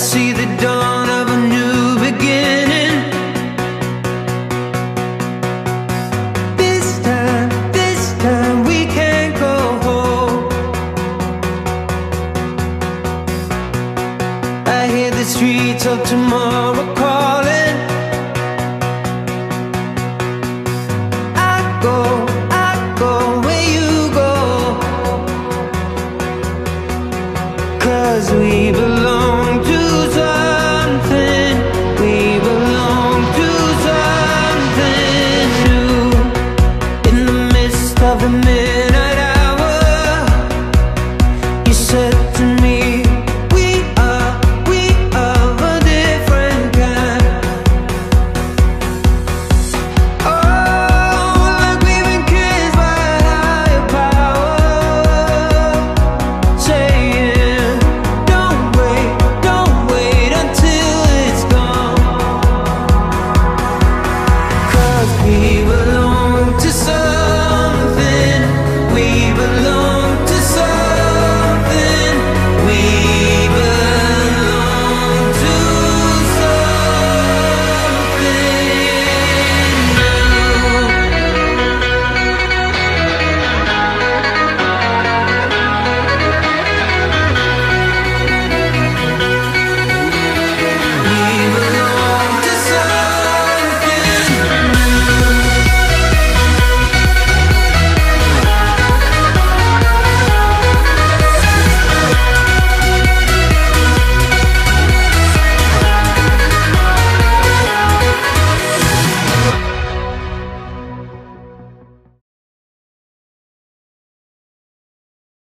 see the dawn.